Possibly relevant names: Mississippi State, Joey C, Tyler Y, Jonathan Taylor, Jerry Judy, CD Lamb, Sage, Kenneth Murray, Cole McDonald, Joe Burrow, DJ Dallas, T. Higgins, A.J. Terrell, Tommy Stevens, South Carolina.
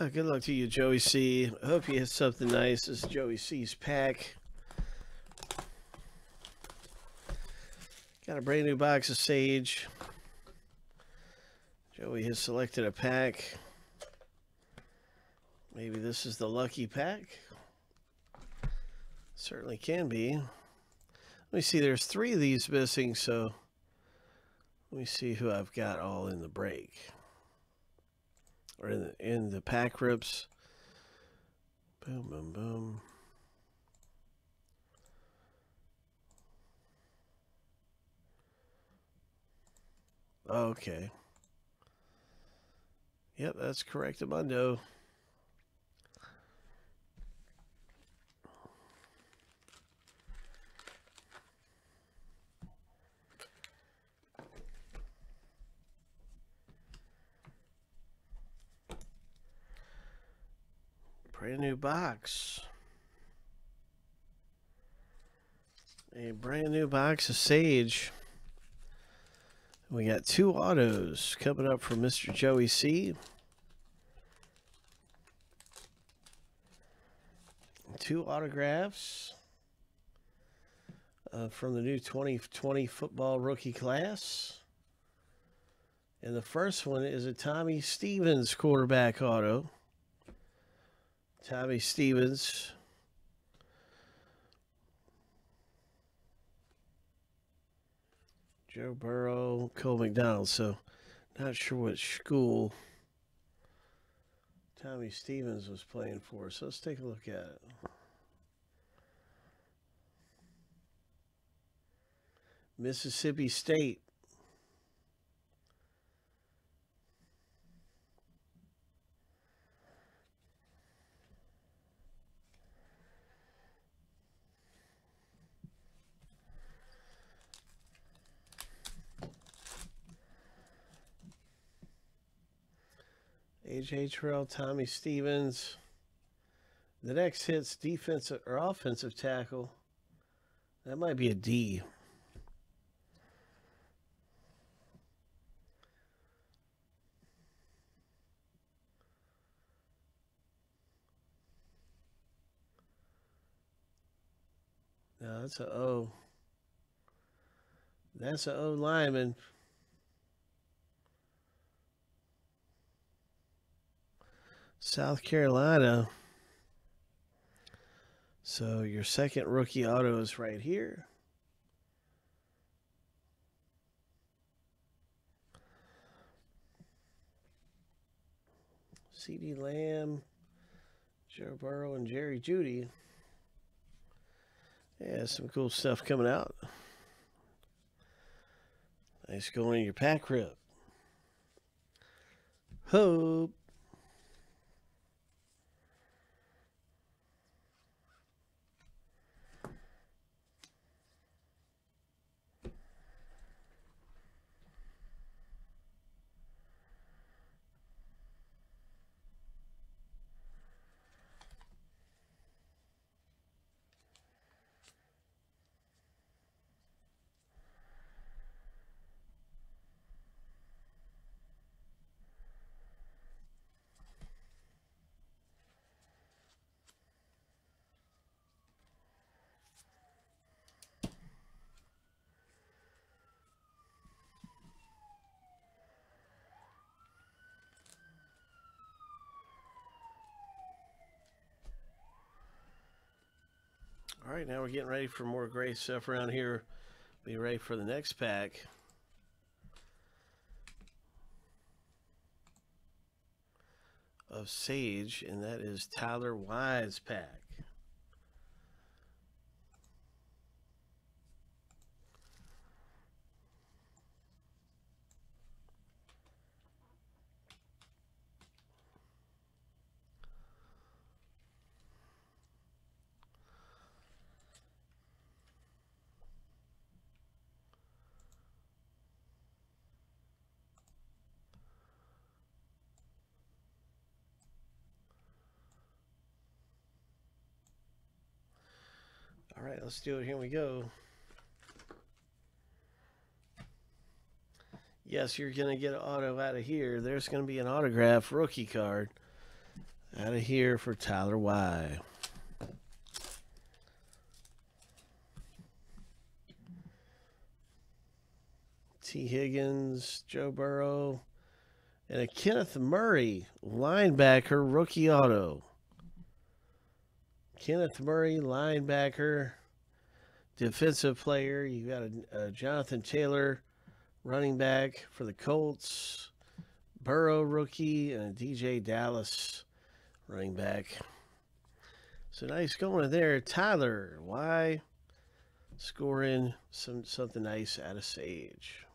Good luck to you, Joey C. I hope you hit something nice. This is Joey C's pack. Got a brand new box of Sage. Joey has selected a pack. Maybe this is the lucky pack. Certainly can be. Let me see, there's 3 of these missing, so let me see who I've got all in the break. Or in the pack rips. Boom, boom, boom. Okay. Yep, that's correct, Amundo. Brand new box. A brand new box of Sage. We got 2 autos coming up from Mr. Joey C. 2 autographs from the new 2020 football rookie class. And the first one is a Tommy Stevens quarterback auto. Tommy Stevens. Joe Burrow, Cole McDonald. So, not sure what school Tommy Stevens was playing for. So, let's take a look at it. Mississippi State. A.J. Terrell, Tommy Stevens. The next hit's defensive or offensive tackle. That might be a D. No, that's a O. That's an O lineman. South Carolina. So your second rookie auto is right here. CD Lamb, Joe Burrow, and Jerry Judy. Yeah, some cool stuff coming out. Nice going in your pack rip. Hope. All right, now we're getting ready for more gray stuff around here. Be ready for the next pack. Of Sage, and that is Tyler Y's pack. All right, let's do it. Here we go. Yes, you're going to get an auto out of here. There's going to be an autograph rookie card. Out of here for Tyler Y. T. Higgins, Joe Burrow, and a Kenneth Murray linebacker rookie auto. Kenneth Murray linebacker, defensive player. You got a Jonathan Taylor running back for the Colts, Burrow rookie, and a DJ Dallas running back. So nice going there, Tyler Y, scoring something nice out of Sage.